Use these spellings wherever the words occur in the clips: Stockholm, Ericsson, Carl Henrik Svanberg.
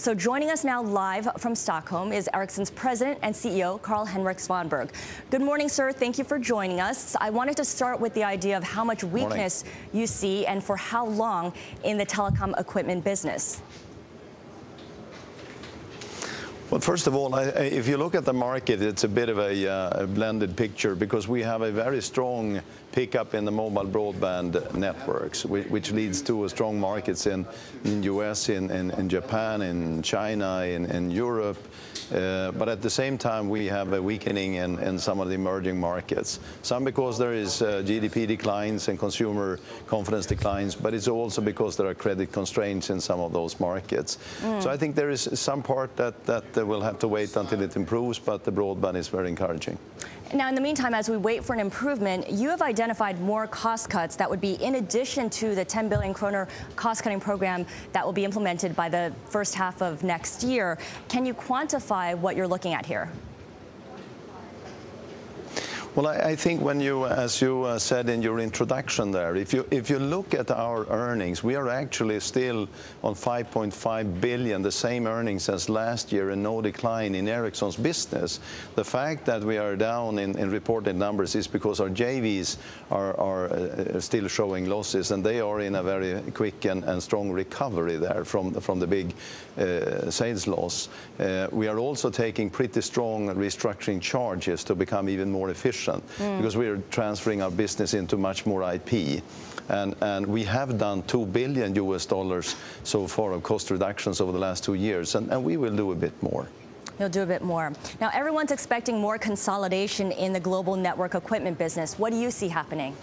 So joining us now live from Stockholm is Ericsson's president and CEO, Carl Henrik Svanberg. Good morning, sir. Thank you for joining us. I wanted to start with the idea of how much weakness you see and for how long in the telecom equipment business. Well, first of all, if you look at the market, it's a bit of a blended picture because we have a very strong pickup in the mobile broadband networks, which leads to a strong markets in US, in Japan, in China, in Europe. But at the same time, we have a weakening in some of the emerging markets. Some because there is GDP declines and consumer confidence declines, but it's also because there are credit constraints in some of those markets. So I think there is some part that we'll have to wait until it improves, but the broadband is very encouraging. Now, in the meantime, as we wait for an improvement, you have identified more cost cuts that would be in addition to the 10 billion kroner cost-cutting program that will be implemented by the first half of next year. Can you quantify what you're looking at here? Well, I think when you, as you said in your introduction there, if you look at our earnings, we are actually still on 5.5 billion, the same earnings as last year, and no decline in Ericsson's business. The fact that we are down in reported numbers is because our JVs are still showing losses, and they are in a very quick and strong recovery there from the big sales loss. We are also taking pretty strong restructuring charges to become even more efficient. Because we are transferring our business into much more IP. And we have done $2 billion so far of cost reductions over the last 2 years, and we will do a bit more. You'll do a bit more. Now, everyone's expecting more consolidation in the global network equipment business. What do you see happening?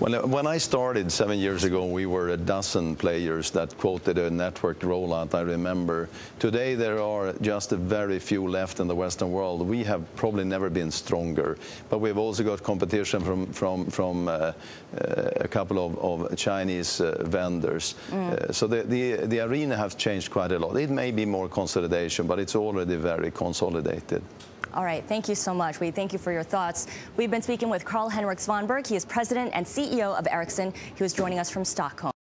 Well, when I started 7 years ago, we were a dozen players that quoted a network rollout, I remember. Today, there are just a very few left in the Western world. We have probably never been stronger, but we've also got competition from a couple of Chinese vendors. So the arena has changed quite a lot. It may be more consolidation, but it's already very consolidated. All right, thank you so much. We thank you for your thoughts. We've been speaking with Carl Henrik Svanberg. He is president and CEO of Ericsson. He was joining us from Stockholm.